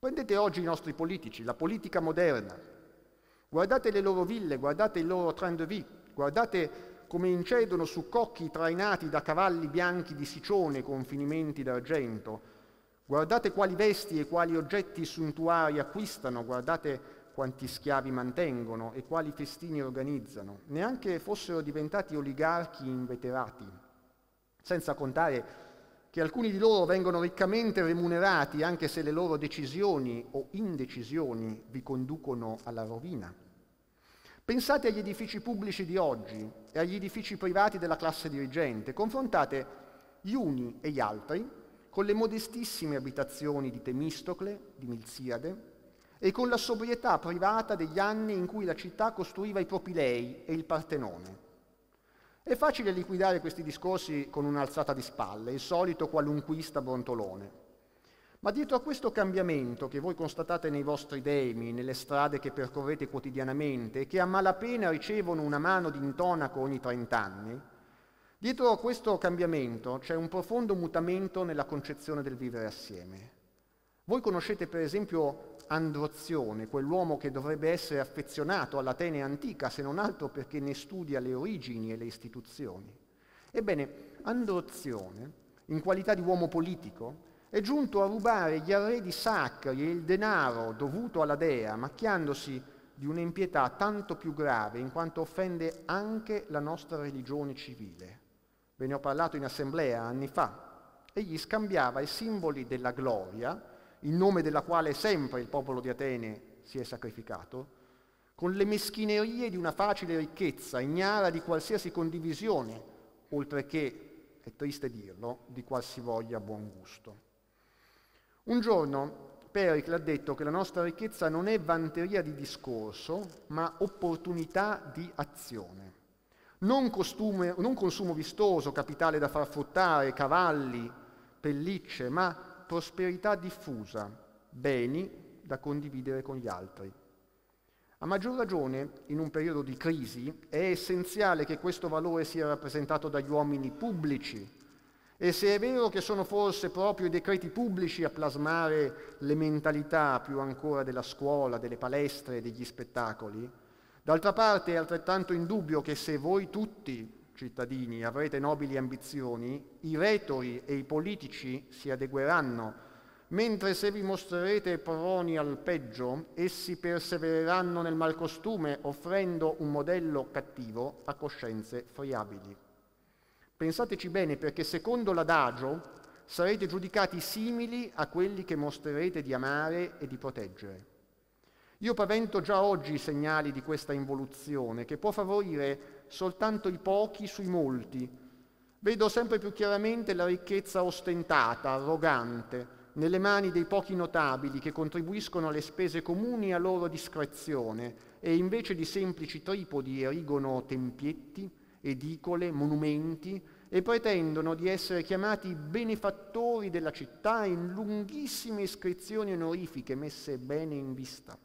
Prendete oggi i nostri politici, la politica moderna, guardate le loro ville, guardate il loro train de vie, guardate come incedono su cocchi trainati da cavalli bianchi di Sicione con finimenti d'argento, guardate quali vesti e quali oggetti suntuari acquistano, guardate quanti schiavi mantengono e quali festini organizzano, neanche fossero diventati oligarchi inveterati, senza contare che alcuni di loro vengono riccamente remunerati anche se le loro decisioni o indecisioni vi conducono alla rovina. Pensate agli edifici pubblici di oggi e agli edifici privati della classe dirigente, confrontate gli uni e gli altri con le modestissime abitazioni di Temistocle, di Milziade, e con la sobrietà privata degli anni in cui la città costruiva i propilei e il Partenone. È facile liquidare questi discorsi con un'alzata di spalle, il solito qualunquista brontolone. Ma dietro a questo cambiamento che voi constatate nei vostri demi, nelle strade che percorrete quotidianamente e che a malapena ricevono una mano d'intonaco ogni 30 anni, dietro a questo cambiamento c'è un profondo mutamento nella concezione del vivere assieme. Voi conoscete per esempio Androzione, quell'uomo che dovrebbe essere affezionato all'Atene antica, se non altro perché ne studia le origini e le istituzioni. Ebbene, Androzione, in qualità di uomo politico, è giunto a rubare gli arredi sacri e il denaro dovuto alla dea, macchiandosi di un'impietà tanto più grave in quanto offende anche la nostra religione civile. Ve ne ho parlato in assemblea anni fa. Egli scambiava i simboli della gloria, in nome della quale sempre il popolo di Atene si è sacrificato, con le meschinerie di una facile ricchezza, ignara di qualsiasi condivisione, oltre che, è triste dirlo, di qualsivoglia buon gusto. Un giorno Pericle ha detto che la nostra ricchezza non è vanteria di discorso, ma opportunità di azione. Non consumo vistoso, capitale da far fruttare, cavalli, pellicce, ma prosperità diffusa, beni da condividere con gli altri. A maggior ragione, in un periodo di crisi, è essenziale che questo valore sia rappresentato dagli uomini pubblici. E se è vero che sono forse proprio i decreti pubblici a plasmare le mentalità più ancora della scuola, delle palestre e degli spettacoli, d'altra parte è altrettanto indubbio che se voi tutti, cittadini, avrete nobili ambizioni, i retori e i politici si adegueranno, mentre se vi mostrerete proni al peggio, essi persevereranno nel malcostume, offrendo un modello cattivo a coscienze friabili. Pensateci bene, perché secondo l'adagio sarete giudicati simili a quelli che mostrerete di amare e di proteggere. Io pavento già oggi i segnali di questa involuzione, che può favorire soltanto i pochi sui molti. Vedo sempre più chiaramente la ricchezza ostentata, arrogante, nelle mani dei pochi notabili che contribuiscono alle spese comuni a loro discrezione e invece di semplici tripodi erigono tempietti, edicole, monumenti e pretendono di essere chiamati benefattori della città in lunghissime iscrizioni onorifiche messe bene in vista.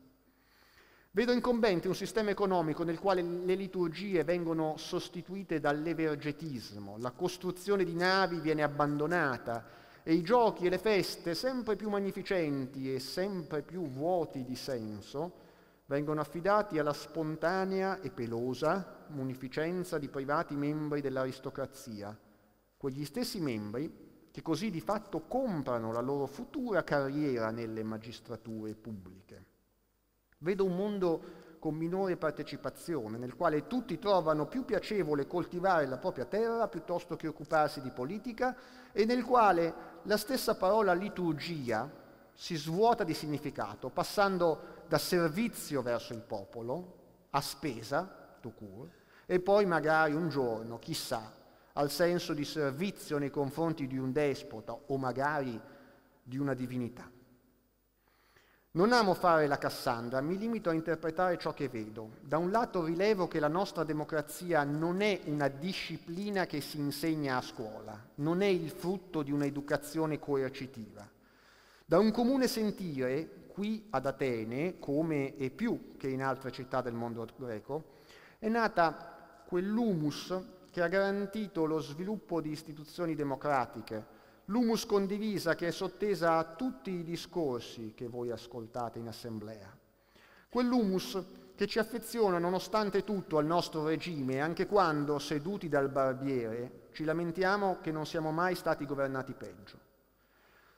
Vedo incombente un sistema economico nel quale le liturgie vengono sostituite dall'evergetismo, la costruzione di navi viene abbandonata e i giochi e le feste, sempre più magnificenti e sempre più vuoti di senso, vengono affidati alla spontanea e pelosa munificenza di privati membri dell'aristocrazia, quegli stessi membri che così di fatto comprano la loro futura carriera nelle magistrature pubbliche. Vedo un mondo con minore partecipazione, nel quale tutti trovano più piacevole coltivare la propria terra piuttosto che occuparsi di politica e nel quale la stessa parola liturgia si svuota di significato, passando da servizio verso il popolo a spesa, tout court, e poi magari un giorno, chissà, al senso di servizio nei confronti di un despota o magari di una divinità. Non amo fare la Cassandra, mi limito a interpretare ciò che vedo. Da un lato rilevo che la nostra democrazia non è una disciplina che si insegna a scuola, non è il frutto di un'educazione coercitiva. Da un comune sentire, qui ad Atene, come e più che in altre città del mondo greco, è nata quell'humus che ha garantito lo sviluppo di istituzioni democratiche, l'humus condivisa che è sottesa a tutti i discorsi che voi ascoltate in assemblea. Quell'humus che ci affeziona nonostante tutto al nostro regime, anche quando, seduti dal barbiere, ci lamentiamo che non siamo mai stati governati peggio.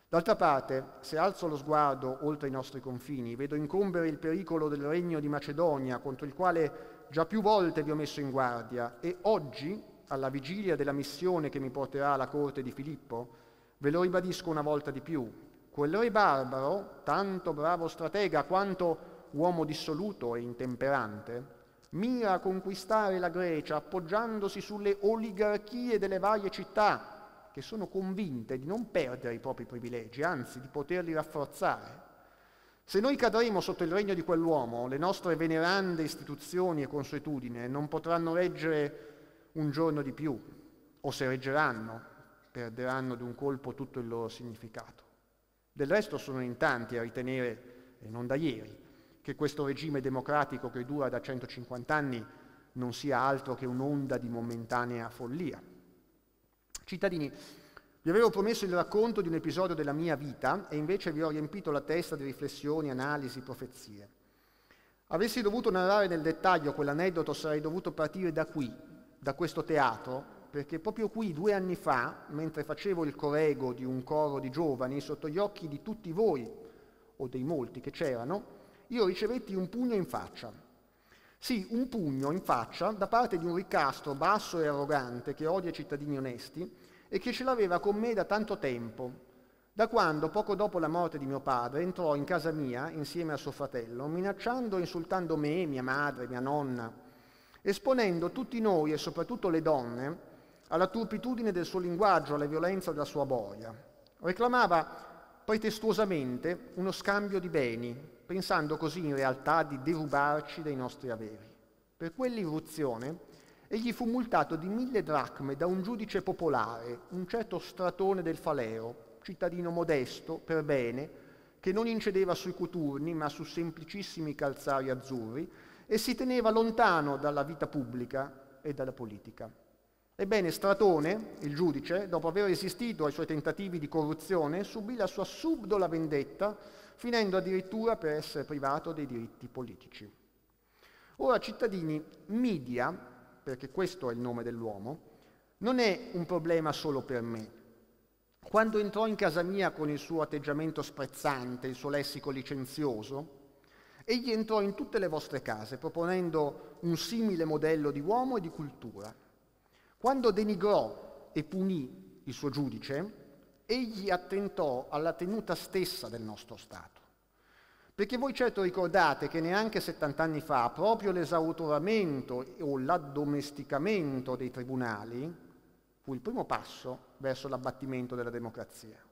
D'altra parte, se alzo lo sguardo oltre i nostri confini, vedo incombere il pericolo del regno di Macedonia, contro il quale già più volte vi ho messo in guardia, e oggi, alla vigilia della missione che mi porterà alla corte di Filippo, ve lo ribadisco una volta di più. Quel re barbaro, tanto bravo stratega quanto uomo dissoluto e intemperante, mira a conquistare la Grecia appoggiandosi sulle oligarchie delle varie città, che sono convinte di non perdere i propri privilegi, anzi di poterli rafforzare. Se noi cadremo sotto il regno di quell'uomo, le nostre venerande istituzioni e consuetudine non potranno reggere un giorno di più, o se reggeranno, perderanno d'un colpo tutto il loro significato. Del resto sono in tanti a ritenere, e non da ieri, che questo regime democratico che dura da 150 anni non sia altro che un'onda di momentanea follia. Cittadini, vi avevo promesso il racconto di un episodio della mia vita e invece vi ho riempito la testa di riflessioni, analisi, profezie. Avessi dovuto narrare nel dettaglio quell'aneddoto, sarei dovuto partire da qui, da questo teatro, perché proprio qui 2 anni fa, mentre facevo il corrego di un coro di giovani sotto gli occhi di tutti voi, o dei molti che c'erano, io ricevetti un pugno in faccia. Sì, un pugno in faccia da parte di un ricastro basso e arrogante che odia i cittadini onesti e che ce l'aveva con me da tanto tempo, da quando, poco dopo la morte di mio padre, entrò in casa mia insieme a suo fratello, minacciando e insultando me, mia madre, mia nonna, esponendo tutti noi e soprattutto le donne alla turpitudine del suo linguaggio, alla violenza della sua boia. Reclamava pretestuosamente uno scambio di beni, pensando così in realtà di derubarci dei nostri averi. Per quell'irruzione egli fu multato di 1000 dracme da un giudice popolare, un certo Stratone del Falero, cittadino modesto, per bene, che non incedeva sui coturni ma su semplicissimi calzari azzurri e si teneva lontano dalla vita pubblica e dalla politica. Ebbene, Stratone, il giudice, dopo aver resistito ai suoi tentativi di corruzione, subì la sua subdola vendetta, finendo addirittura per essere privato dei diritti politici. Ora, cittadini, Midia, perché questo è il nome dell'uomo, non è un problema solo per me. Quando entrò in casa mia con il suo atteggiamento sprezzante, il suo lessico licenzioso, egli entrò in tutte le vostre case, proponendo un simile modello di uomo e di cultura. Quando denigrò e punì il suo giudice, egli attentò alla tenuta stessa del nostro Stato. Perché voi certo ricordate che neanche 70 anni fa proprio l'esautoramento o l'addomesticamento dei tribunali fu il primo passo verso l'abbattimento della democrazia.